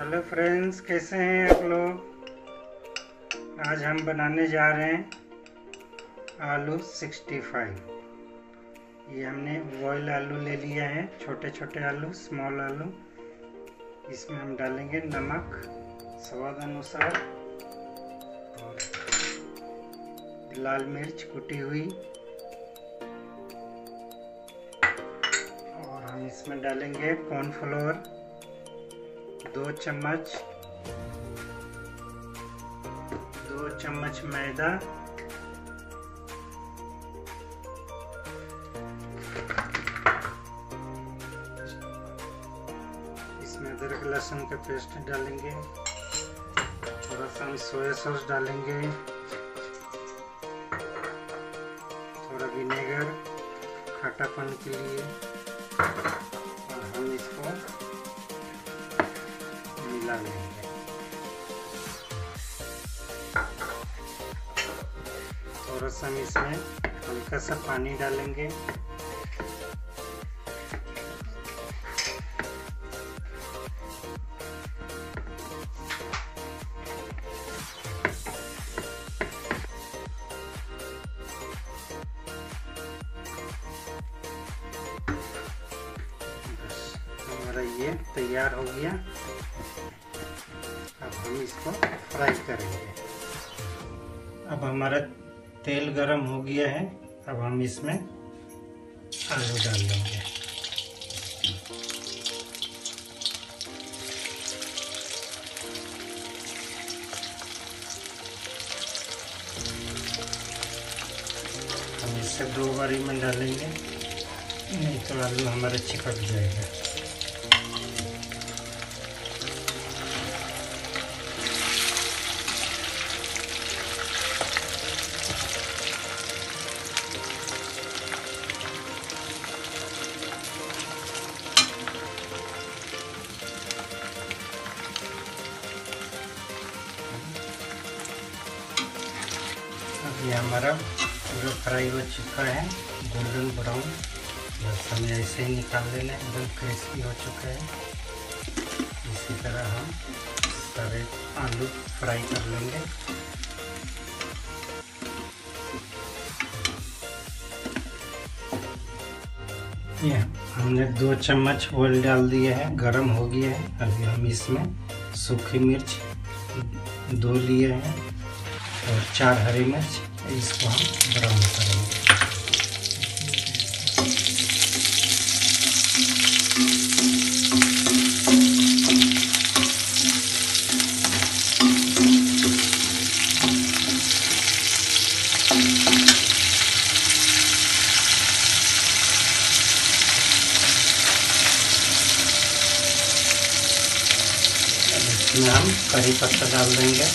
Hello friends, कैसे हैं आप लोग। आज हम बनाने जा रहे हैं आलू 65। ये हमने बॉयल आलू ले लिया है, छोटे छोटे आलू, स्मॉल आलू। इसमें हम डालेंगे नमक स्वाद अनुसार और लाल मिर्च कुटी हुई, और हम इसमें डालेंगे कॉर्नफ्लोर 2 चम्मच, 2 चम्मच मैदा, 2 अदरक लहसुन का पेस्ट डालेंगे, थोड़ा सा हम सोया सॉस डालेंगे, थोड़ा विनेगर खट्टापन के लिए, और हम इसको मिला लेंगे। थोड़ा सा हम इसमें हल्का सा पानी डालेंगे, ये तैयार हो गया। अब हम इसको फ्राई करेंगे। अब हमारा तेल गरम हो गया है, अब हम इसमें आलू डाल देंगे। हम इसे 2 बारी में डालेंगे, नहीं तो आलू हमारा चिपक जाएगा। ये हमारा पूरा फ्राई हो चुका है, गोल्डन ब्राउन। बस हमें ऐसे ही निकाल लेना है, एकदम क्रिस्पी हो चुका है। इसी तरह हम सारे आलू फ्राई कर लेंगे। ये हमने 2 चम्मच ऑयल डाल दिया है, गरम हो गया है। अभी हम इसमें सूखी मिर्च 2 लिए हैं और 4 हरी मिर्च, इसको हम ब्राउन करेंगे। इसमें हम करी पत्ता डाल देंगे,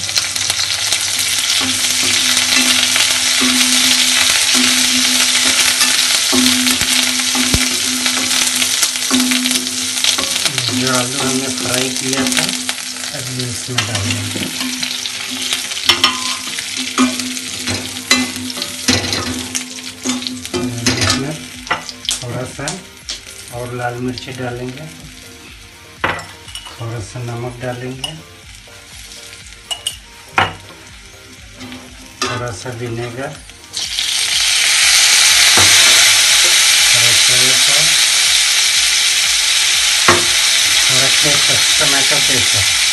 जो आलू हमने फ्राई किया था अभी इसमें डालेंगे। इसमें थोड़ा सा और लाल मिर्ची डालेंगे, थोड़ा सा नमक डालेंगे, थोड़ा सा विनेगर, थोड़ा टमाटर पेस्ट।